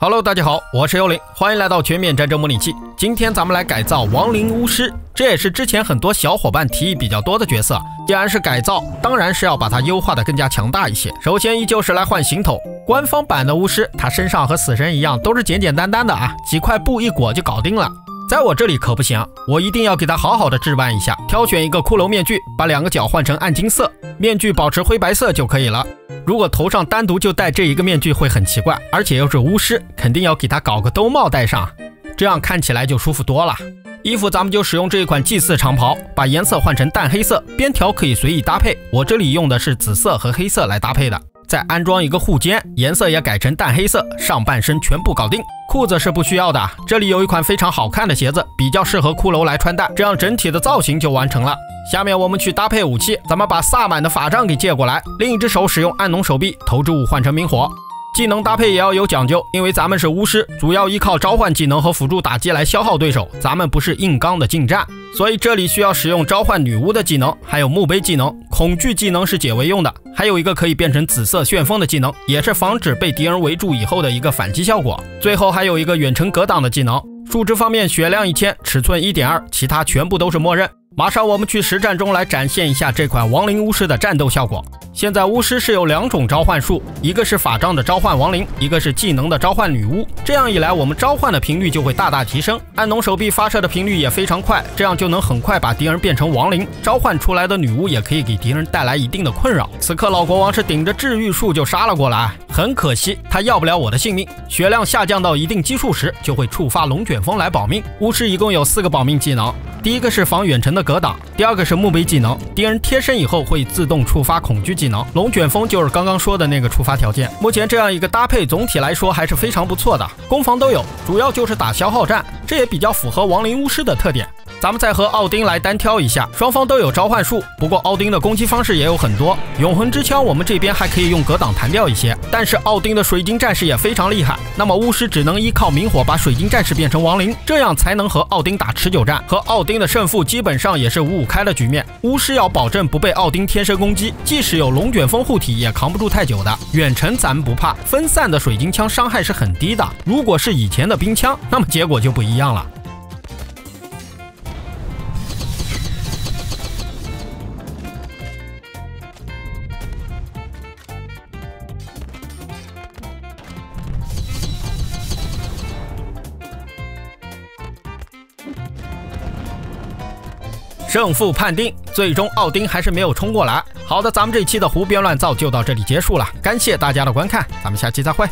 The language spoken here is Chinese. Hello， 大家好，我是幽灵，欢迎来到全面战争模拟器。今天咱们来改造亡灵巫师，这也是之前很多小伙伴提议比较多的角色。既然是改造，当然是要把它优化的更加强大一些。首先依旧是来换行头，官方版的巫师，他身上和死神一样都是简简单单的啊，几块布一裹就搞定了。在我这里可不行，我一定要给他好好的置办一下，挑选一个骷髅面具，把两个角换成暗金色，面具保持灰白色就可以了。 如果头上单独就戴这一个面具会很奇怪，而且又是巫师，肯定要给他搞个兜帽戴上，这样看起来就舒服多了。衣服咱们就使用这一款祭祀长袍，把颜色换成淡黑色，边条可以随意搭配。我这里用的是紫色和黑色来搭配的。再安装一个护肩，颜色也改成淡黑色，上半身全部搞定。裤子是不需要的，这里有一款非常好看的鞋子，比较适合骷髅来穿戴，这样整体的造型就完成了。 下面我们去搭配武器，咱们把萨满的法杖给借过来，另一只手使用暗农手臂，投掷物换成明火。技能搭配也要有讲究，因为咱们是巫师，主要依靠召唤技能和辅助打击来消耗对手，咱们不是硬刚的近战，所以这里需要使用召唤女巫的技能，还有墓碑技能，恐惧技能是解围用的，还有一个可以变成紫色旋风的技能，也是防止被敌人围住以后的一个反击效果。最后还有一个远程格挡的技能。数值方面，血量 1000， 尺寸 1.2， 其他全部都是默认。 马上我们去实战中来展现一下这款亡灵巫师的战斗效果。现在巫师是有两种召唤术，一个是法杖的召唤亡灵，一个是技能的召唤女巫。这样一来，我们召唤的频率就会大大提升，暗农手臂发射的频率也非常快，这样就能很快把敌人变成亡灵。召唤出来的女巫也可以给敌人带来一定的困扰。此刻老国王是顶着治愈术就杀了过来，很可惜他要不了我的性命。血量下降到一定基数时，就会触发龙卷风来保命。巫师一共有4个保命技能。 第一个是防远程的格挡，第二个是墓碑技能，敌人贴身以后会自动触发恐惧技能，龙卷风就是刚刚说的那个触发条件。目前这样一个搭配总体来说还是非常不错的，攻防都有，主要就是打消耗战，这也比较符合亡灵巫师的特点。咱们再和奥丁来单挑一下，双方都有召唤术，不过奥丁的攻击方式也有很多。永恒之枪我们这边还可以用格挡弹掉一些，但是奥丁的水晶战士也非常厉害，那么巫师只能依靠明火把水晶战士变成亡灵，这样才能和奥丁打持久战，和奥丁 奥丁的胜负基本上也是5-5开的局面，巫师要保证不被奥丁贴身攻击，即使有龙卷风护体也扛不住太久的。远程咱们不怕，分散的水晶枪伤害是很低的。如果是以前的冰枪，那么结果就不一样了。 胜负判定，最终奥丁还是没有冲过来。好的，咱们这期的胡编乱造就到这里结束了，感谢大家的观看，咱们下期再会。